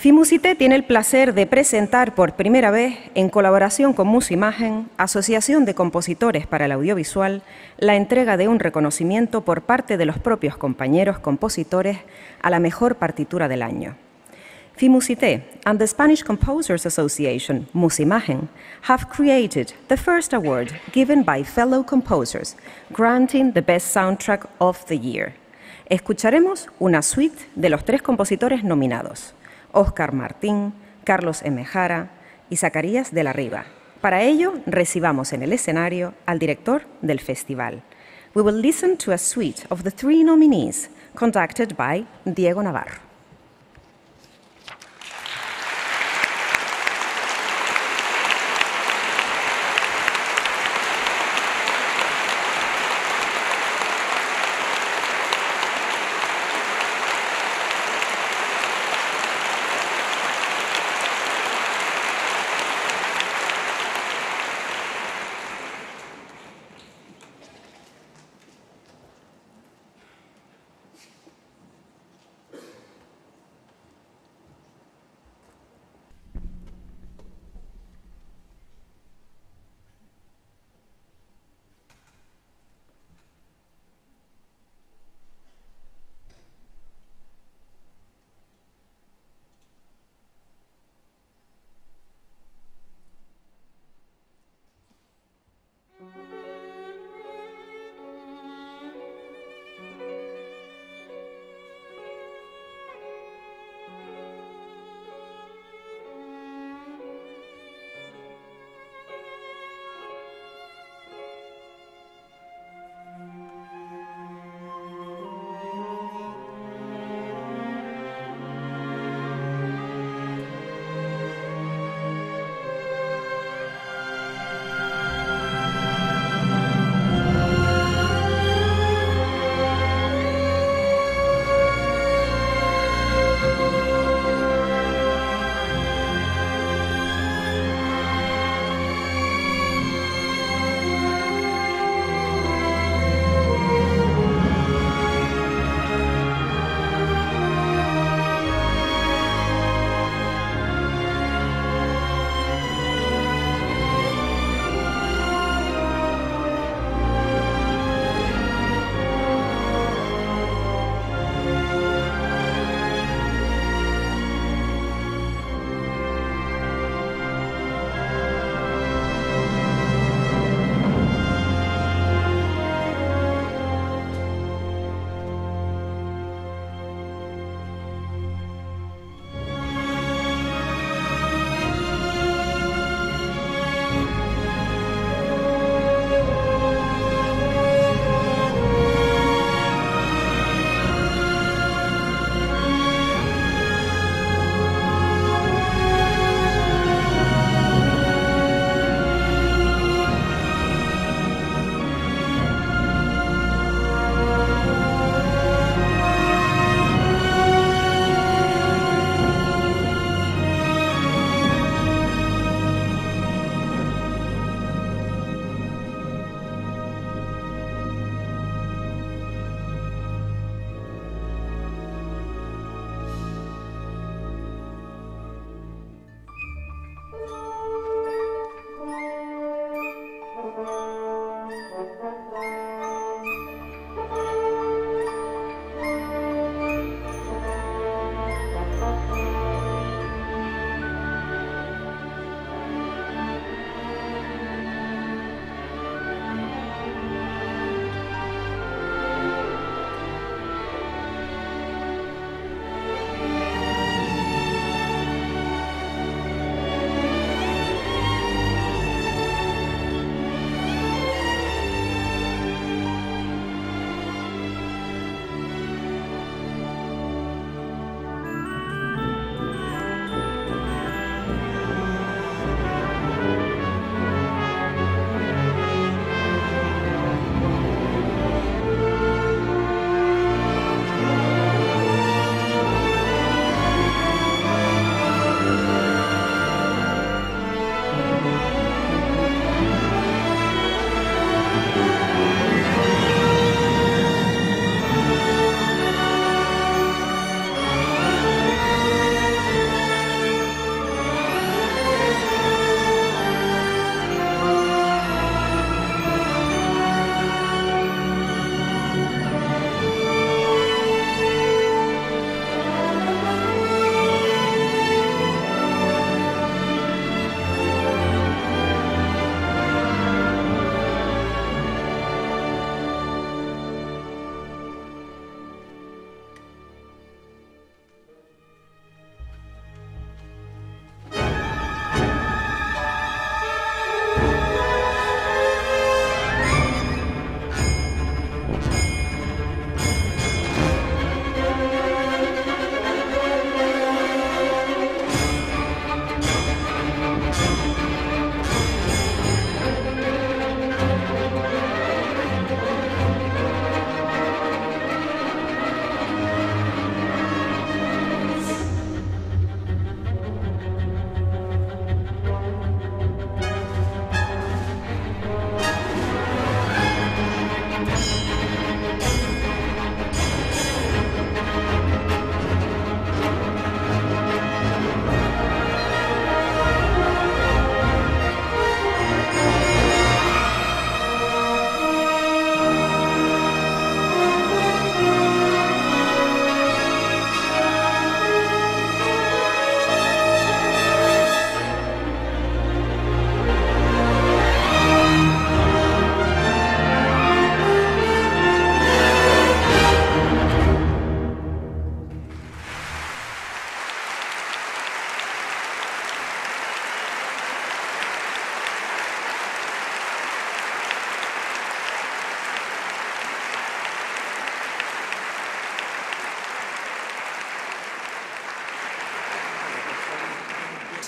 FIMUCITÉ tiene el placer de presentar por primera vez, en colaboración con Musimagen, Asociación de Compositores para el Audiovisual, la entrega de un reconocimiento por parte de los propios compañeros compositores a la mejor partitura del año. FIMUCITÉ and the Spanish Composers Association, Musimagen, have created the first award given by fellow composers, granting the best soundtrack of the year. Escucharemos una suite de los tres compositores nominados: Óscar Martín, Carlos M. Jara y Zacarías de la Riva. Para ello, recibamos en el escenario al director del festival. We will listen to a suite of the three nominees, conducted by Diego Navarro.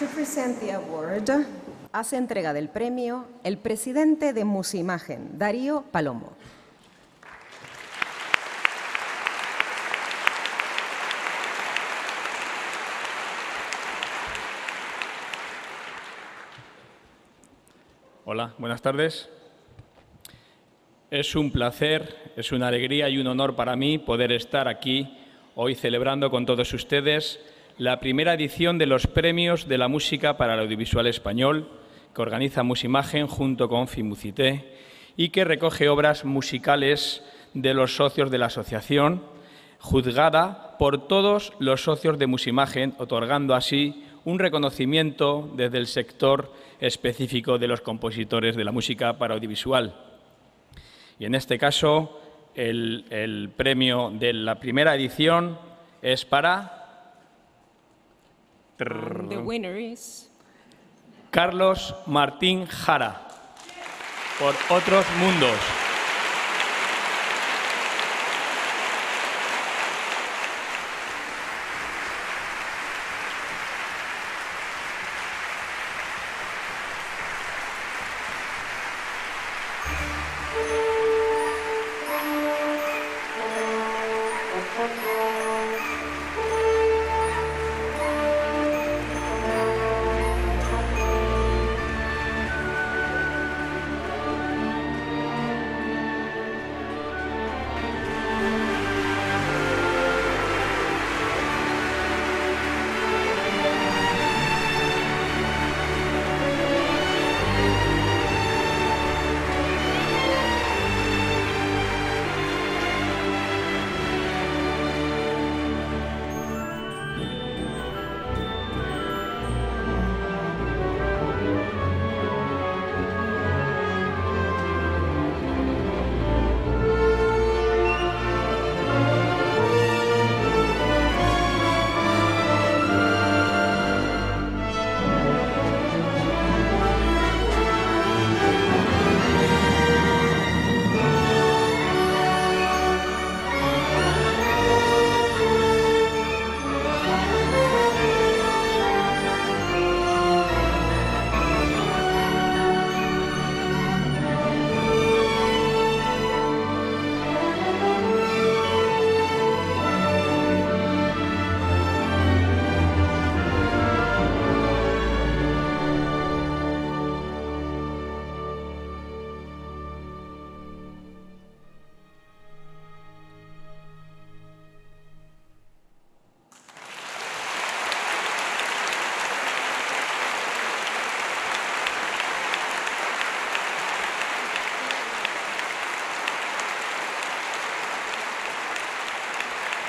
To present the award, hace entrega del premio el presidente de Musimagen, Darío Palomo. Hola, buenas tardes. Es un placer, es una alegría y un honor para mí poder estar aquí hoy celebrando con todos ustedes la primera edición de los Premios de la Música para el Audiovisual Español que organiza Musimagen junto con FIMUCITÉ y que recoge obras musicales de los socios de la asociación, juzgada por todos los socios de Musimagen, otorgando así un reconocimiento desde el sector específico de los compositores de la música para audiovisual. Y en este caso, el premio de la primera edición es para... The winner is... Carlos Martín Jara, por Otros Mundos.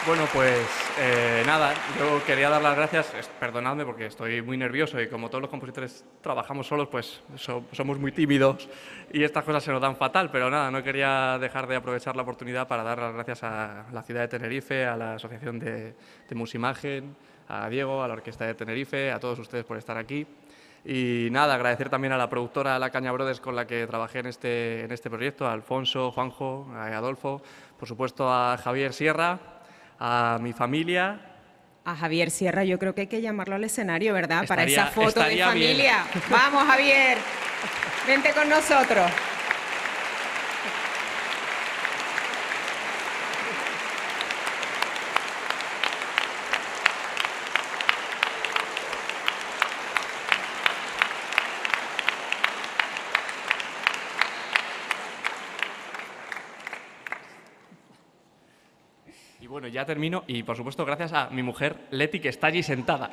Bueno, pues nada, yo quería dar las gracias, perdonadme porque estoy muy nervioso y como todos los compositores trabajamos solos, pues somos muy tímidos y estas cosas se nos dan fatal, pero nada, no quería dejar de aprovechar la oportunidad para dar las gracias a la ciudad de Tenerife, a la Asociación de Musimagen, a Diego, a la Orquesta de Tenerife, a todos ustedes por estar aquí. Y nada, agradecer también a la productora La Caña Brothers con la que trabajé en este proyecto, a Alfonso, Juanjo, a Adolfo, por supuesto a Javier Sierra, a mi familia. A Javier Sierra, yo creo que hay que llamarlo al escenario, ¿verdad? Para esa foto de familia. Bien. Vamos, Javier, vente con nosotros. Bueno, ya termino y, por supuesto, gracias a mi mujer, Leti, que está allí sentada.